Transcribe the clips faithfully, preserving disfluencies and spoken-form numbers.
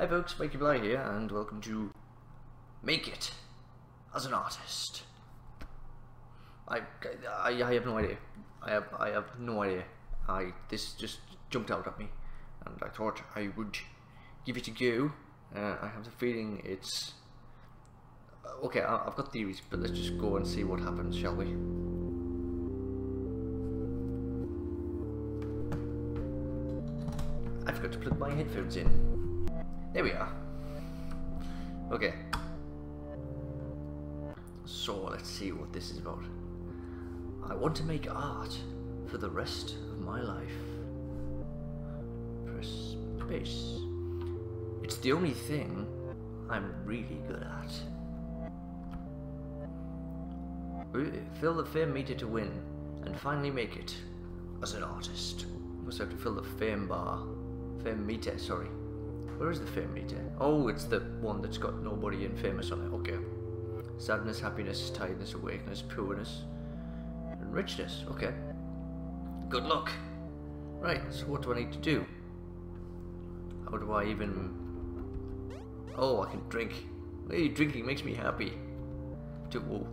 Hi folks, Mikey Bly here, and welcome to Make It as an Artist. I, I, I have no idea. I have, I have no idea. I this just jumped out at me, and I thought I would give it a go. Uh, I have the feeling it's okay. I, I've got theories, but let's just go and see what happens, shall we? I forgot to plug my headphones in. There we are. Okay. So let's see what this is about. I want to make art for the rest of my life. Press space. It's the only thing I'm really good at. Fill the fame meter to win and finally make it as an artist. Must have to fill the fame bar. Fame meter, sorry. Where is the fame meter? Oh, it's the one that's got nobody infamous on it. Okay. Sadness, happiness, tiredness, awakeness, poorness, and richness. Okay. Good luck. Right, so what do I need to do? How do I even... Oh, I can drink. Hey, drinking makes me happy. To...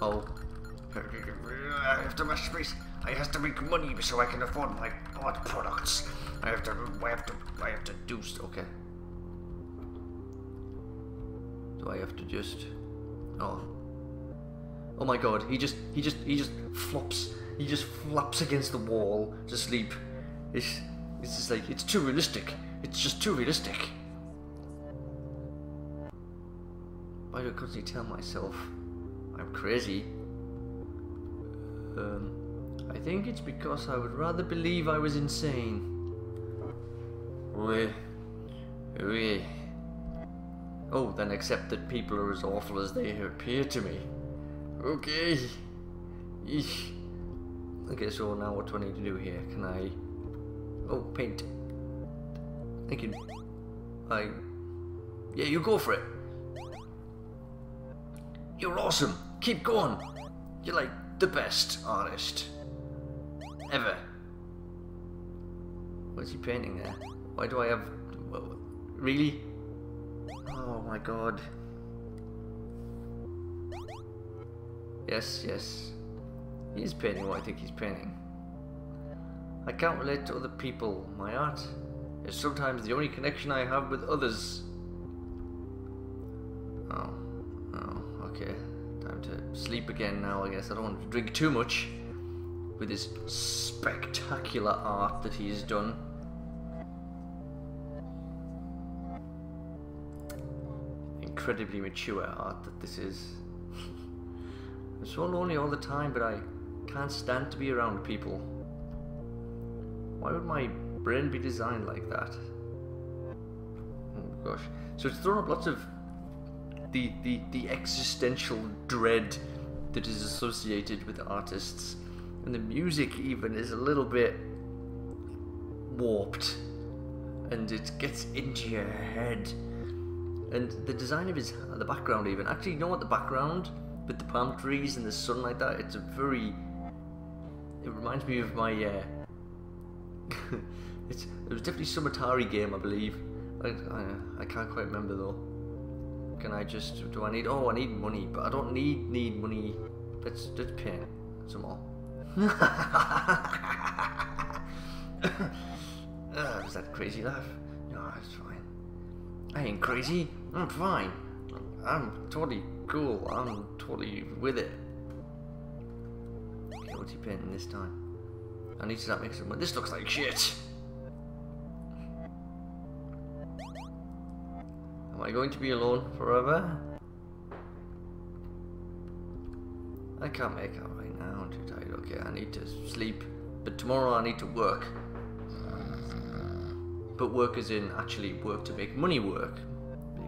Oh. Oh. I have to rush space. I have to make money so I can afford my art products. I have to, I have to, I have to do so. Okay. Do I have to just? Oh. Oh my God! He just, he just, he just flops. He just flops against the wall to sleep. It's, it's just like it's too realistic. It's just too realistic. Why do I constantly tell myself I'm crazy? Um. I think it's because I would rather believe I was insane. Oh, then accept that people are as awful as they appear to me. Okay. Okay, so now what do I need to do here? Can I... Oh, paint. I can... I... Yeah, you go for it. You're awesome. Keep going. You're like the best artist. Ever. What's he painting there? Why do I have... Really? Oh my God. Yes, yes. He is painting what I think he's painting. I can't relate to other people. My art is sometimes the only connection I have with others. Oh. Oh, okay. Time to sleep again now, I guess. I don't want to drink too much. With this spectacular art that he has done. Incredibly mature art that this is. I'm so lonely all the time, but I can't stand to be around people. Why would my brain be designed like that? Oh gosh. So it's thrown up lots of the, the, the existential dread that is associated with artists. And the music even is a little bit warped, and it gets into your head. And the design of his, the background even, actually, you know what, the background with the palm trees and the sun like that, it's a very, it reminds me of my, uh, it's, it was definitely some Atari game, I believe. I, I, I can't quite remember though. Can I just, do I need, oh, I need money, but I don't need, need money. Let's, let's paint some more. uh, was that crazy laugh? No, it's fine. I ain't crazy. I'm fine. I'm totally cool. I'm totally with it. Okay, what's he painting this time? I need to start mixing. But this looks like shit. Am I going to be alone forever? I can't make out right now, I'm too tired. Okay, I need to sleep, but tomorrow I need to work. But work as in actually work to make money work,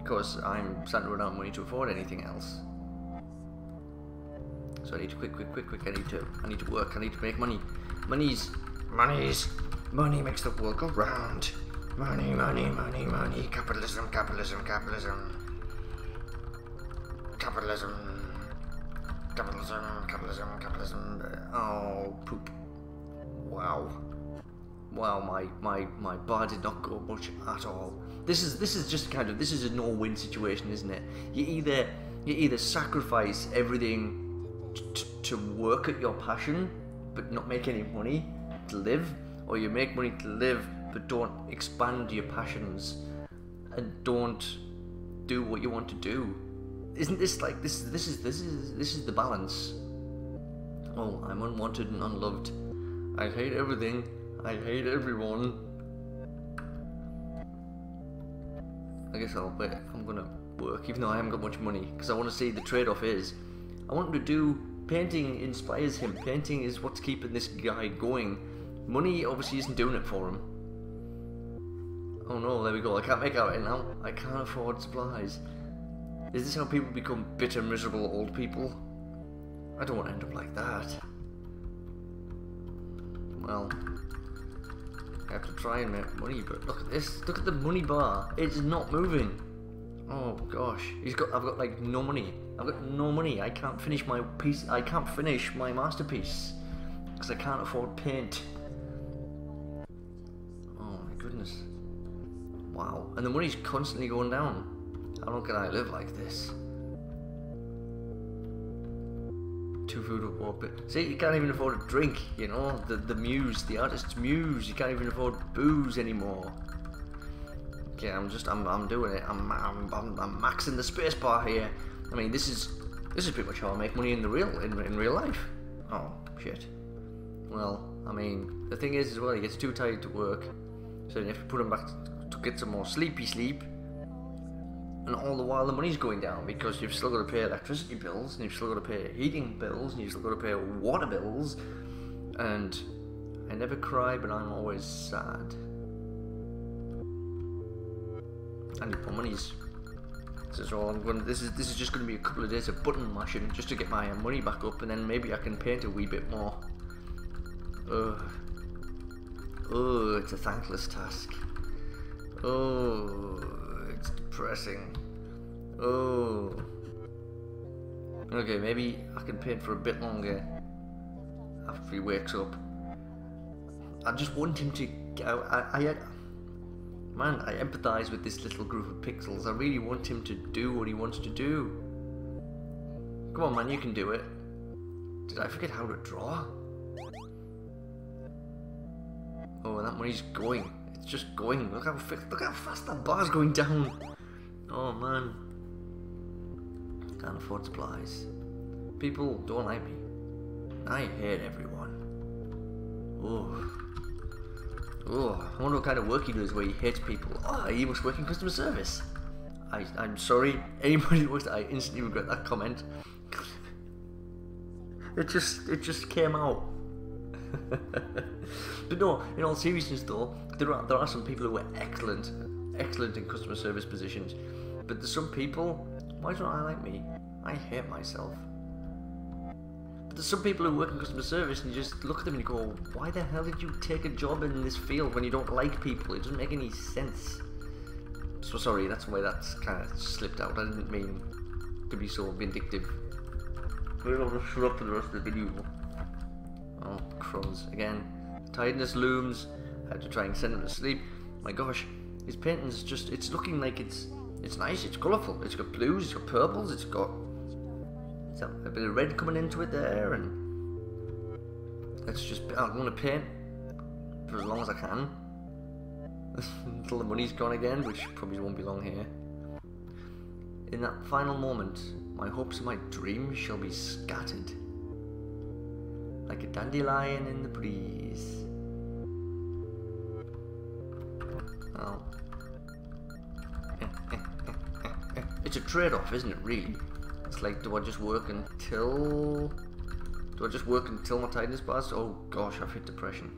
because I'm starting to run out of money to afford anything else. So I need to quick, quick, quick, quick. I need to, I need to work. I need to make money. Money's, money's, money makes the world go round. Money, money, money, money. Capitalism, capitalism, capitalism, capitalism. Capitalism, capitalism, capitalism. Oh, poop. Wow. well, my my my bar did not go much at all. This is this is just kind of this is a no-win situation, isn't it? You either you either sacrifice everything t to work at your passion but not make any money to live, or you make money to live but don't expand your passions and don't do what you want to do. Isn't this like this? This is this is this is the balance. Oh, I'm unwanted and unloved. I hate everything. I hate everyone. I guess I'll bet I'm gonna work, even though I haven't got much money, because I want to see the trade-off is. I want him to do painting. Inspires him. Painting is what's keeping this guy going. Money obviously isn't doing it for him. Oh no, there we go. I can't make out it now. I can't afford supplies. Is this how people become bitter, miserable old people? I don't want to end up like that. Well, I have to try and make money, but look at this. Look at the money bar. It's not moving. Oh gosh, he's got. I've got like no money. I've got no money. I can't finish my piece. I can't finish my masterpiece because I can't afford paint. Oh my goodness. Wow, and the money's constantly going down. How long can I live like this? Two food or water. See, you can't even afford a drink, you know? The, the muse, the artist's muse. You can't even afford booze anymore. Okay, I'm just, I'm, I'm doing it. I'm, I'm, I'm, I'm maxing the space bar here. I mean, this is, this is pretty much how I make money in the real, in, in real life. Oh, shit. Well, I mean, the thing is as well, he gets too tired to work. So you have to put him back to to get some more sleepy sleep, and all the while the money's going down because you've still got to pay electricity bills, and you've still got to pay heating bills, and you've still got to pay water bills. And I never cry, but I'm always sad. And my money's. This is all I'm going. To, this is this is just going to be a couple of days of button mashing just to get my money back up, and then maybe I can paint a wee bit more. Ugh. Oh, it's a thankless task. Oh, it's depressing. Oh. Okay, maybe I can paint for a bit longer after he wakes up. I just want him to... I, I, I, man, I empathise with this little group of pixels. I really want him to do what he wants to do. Come on, man, you can do it. Did I forget how to draw? Oh, and that money's going. It's just going. Look how look how fast that bar's going down. Oh man, can't afford supplies. People don't like me. I hate everyone. Oh, oh. I wonder what kind of work he does where he hates people. Oh, he must work in customer service. I I'm sorry. Anybody that works, I instantly regret that comment. it just it just came out. But no, in all seriousness though, there are there are some people who are excellent, excellent in customer service positions. But there's some people, why don't I like me? I hate myself. But there's some people who work in customer service and you just look at them and you go, why the hell did you take a job in this field when you don't like people? It doesn't make any sense. So sorry, that's the way that's kind of slipped out. I didn't mean to be so vindictive. We're all just shut up for the rest of the video. Oh, crumbs. Again, tiredness looms. I had to try and send him to sleep. My gosh, his painting's just, it's looking like it's it's nice, it's colourful. It's got blues, it's got purples, it's got it's a, a bit of red coming into it there. And let's just, I'm going to paint for as long as I can. Until the money's gone again, which probably won't be long here. In that final moment, my hopes and my dreams shall be scattered. Like a dandelion in the breeze. Oh. It's a trade-off, isn't it, really? It's like, do I just work until... Do I just work until my tiredness passes? Oh, gosh, I've hit depression.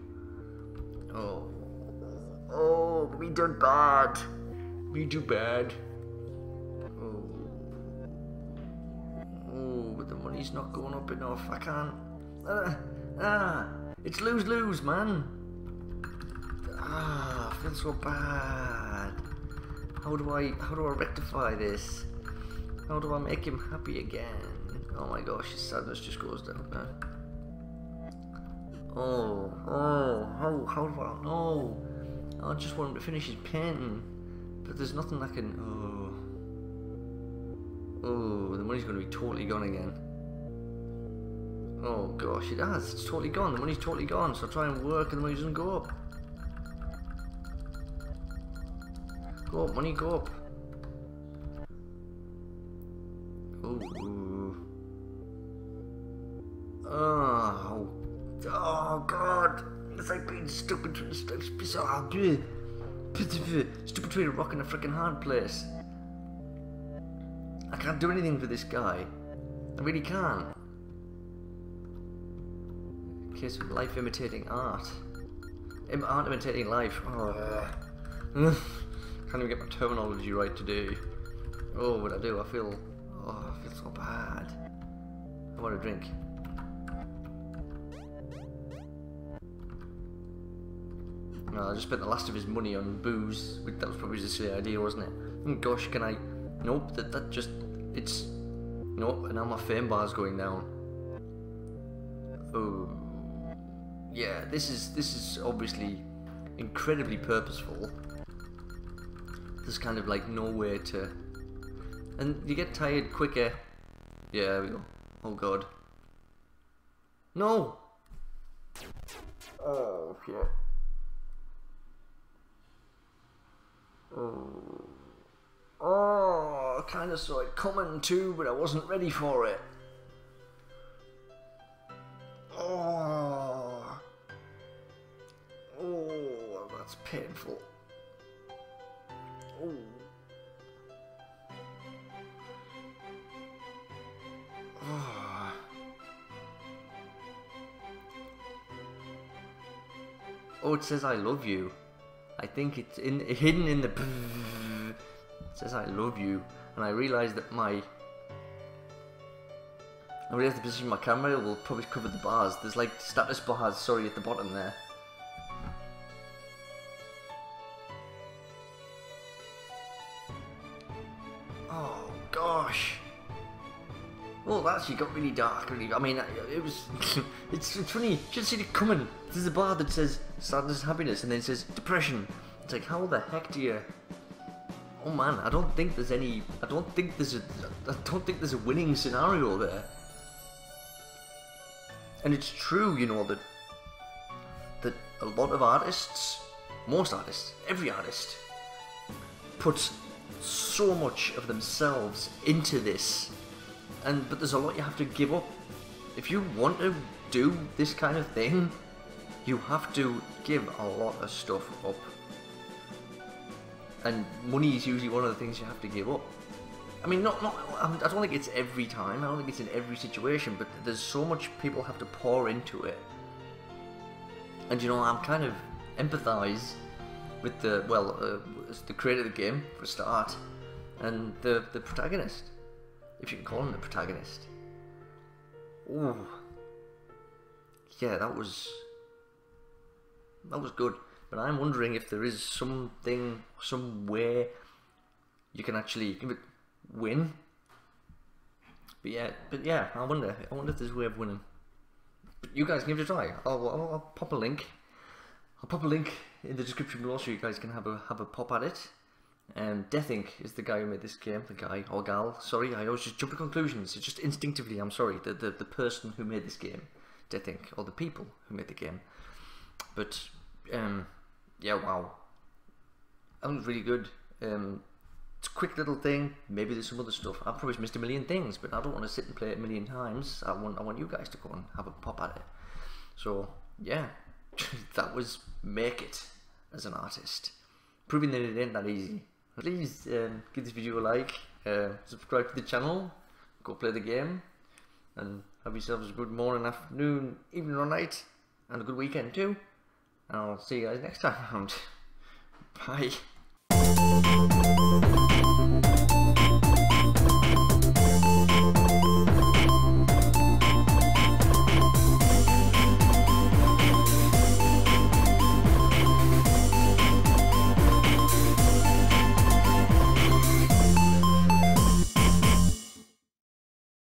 Oh. Oh, we done bad. We do bad. Oh. Oh, but the money's not going up enough. I can't... Ah, ah, it's lose-lose, man. Ah, I feel so bad. How do I, how do I rectify this? How do I make him happy again? Oh my gosh, his sadness just goes down, man. Oh, oh, how, how do I know? I just want him to finish his painting, but there's nothing I can. Oh, oh, the money's going to be totally gone again. Oh gosh, it has. It's totally gone. The money's totally gone. So I try and work, and the money doesn't go up. Go up, money, go up. Oh, oh, oh God! It's like being stuck between a stuck between a rock and a freaking hard place. I can't do anything for this guy. I really can't. Case of life imitating art. Im art imitating life. Oh. Can't even get my terminology right today. Oh, what I do? I feel. Oh, I feel so bad. I want a drink. No, I just spent the last of his money on booze. That was probably just the idea, wasn't it? And gosh, can I? Nope. That that just it's. Nope. And now my fame bar's going down. Oh. Yeah, this is this is obviously incredibly purposeful. There's kind of like no way to, and you get tired quicker. Yeah, there we go. Oh God. No. Oh shit. Oh. Oh, I kind of saw it coming too, but I wasn't ready for it. Oh. Oh, that's painful. Oh. Oh. Oh, it says I love you. I think it's in hidden in the. It says I love you, and I realise that my. I realise the position of my camera will probably cover the bars. There's like status bars, sorry, at the bottom there. Well, that actually got really dark. Really, I mean, it was. it's, it's funny. You should see it coming. There's a bar that says sadness, happiness, and then it says depression. It's like, how the heck do you? Oh man, I don't think there's any. I don't think there's a. I don't think there's a winning scenario there. And it's true, you know that. That a lot of artists, most artists, every artist, puts so much of themselves into this. And, but there's a lot you have to give up. If you want to do this kind of thing, you have to give a lot of stuff up. And money is usually one of the things you have to give up. I mean, not, not, I don't think it's every time, I don't think it's in every situation, but there's so much people have to pour into it. And you know, I'm kind of empathise with the, well, uh, the creator of the game, for a start, and the, the protagonist. If you can call him the protagonist. Ooh. Yeah, that was... That was good. But I'm wondering if there is something, some way you can actually win. But yeah, but yeah, I wonder. I wonder if there's a way of winning. But you guys can give it a try. I'll, I'll, I'll pop a link. I'll pop a link in the description below so you guys can have a, have a pop at it. Um, Deathink is the guy who made this game, the guy, or gal, sorry, I always just jump to conclusions, it's just instinctively, I'm sorry, the, the, the person who made this game, Deathink, or the people who made the game, but, um, yeah, wow, that was really good, um, it's a quick little thing, maybe there's some other stuff, I've probably missed a million things, but I don't want to sit and play it a million times, I want, I want you guys to go and have a pop at it, so, yeah, that was Make It as an Artist, proving that it ain't that easy. Please um, give this video a like, uh, subscribe to the channel, go play the game, and have yourselves a good morning, afternoon, evening or night, and a good weekend too, and I'll see you guys next time around. Bye.